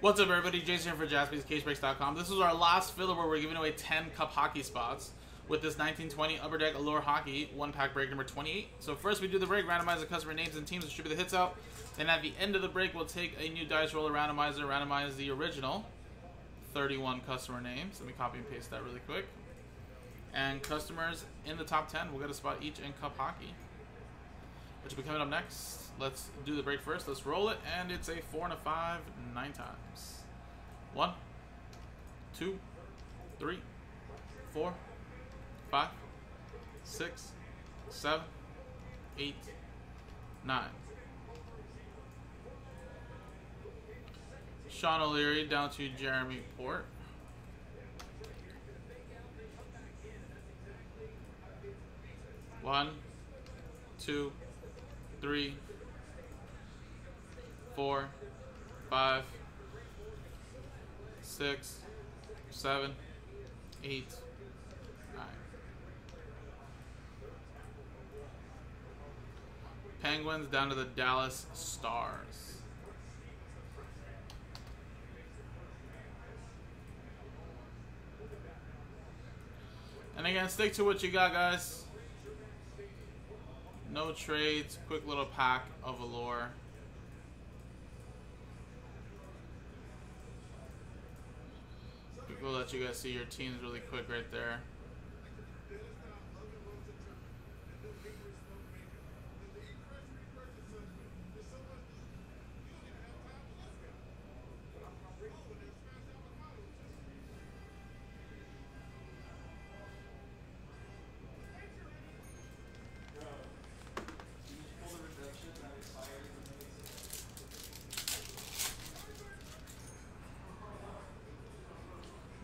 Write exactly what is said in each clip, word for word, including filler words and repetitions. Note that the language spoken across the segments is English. What's up, everybody? Jason here for Jaspy's Case Breaks dot com. This is our last filler where we're giving away ten Cup Hockey spots with this nineteen twenty Upper Deck Allure Hockey one-pack break number twenty-eight. So first we do the break, randomize the customer names and teams, distribute the hits out. Then at the end of the break, we'll take a new dice roller randomizer, randomize the original thirty-one customer names. Let me copy and paste that really quick. And customers in the top ten will get a spot each in Cup Hockey, which will be coming up next. Let's do the break first. Let's roll it, and it's a four and a five nine times. One, two, three, four, five, six, seven, eight, nine. Sean O'Leary down to Jeremy Port. One, two, three, four, five, six, seven, eight, nine. Penguins down to the Dallas Stars. And again, stick to what you got, guys. No trades, quick little pack of Allure. We'll let you guys see your teams really quick right there.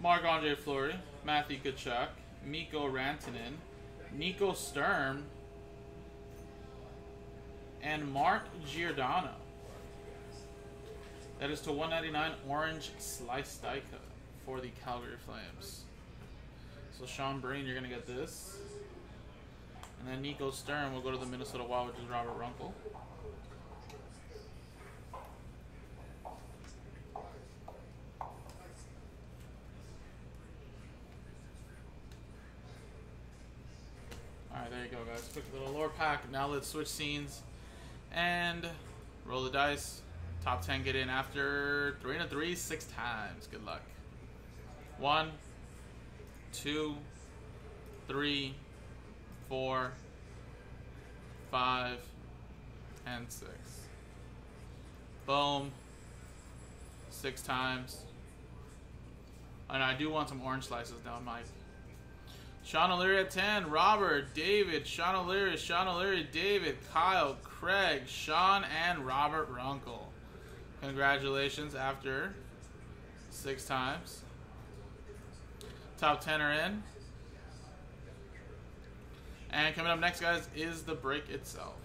Mark Andre Fleury, Matthew Kachuk, Miko Rantanen, Nico Sturm, and Mark Giordano. That is to one ninety-nine orange slice die cut for the Calgary Flames. So Sean Breen, you're gonna get this, and then Nico Sturm will go to the Minnesota Wild, which is Robert Runkle. There you go, guys. Quick little lore pack. Now let's switch scenes and roll the dice. Top ten get in after three and a three six times. Good luck. One, two, three, four, five, and six. Boom. Six times. And I do want some orange slices down, Mike. Sean O'Leary at ten, Robert, David, Sean O'Leary, Sean O'Leary, David, Kyle, Craig, Sean, and Robert Runkle. Congratulations after six times. Top ten are in. And coming up next, guys, is the break itself.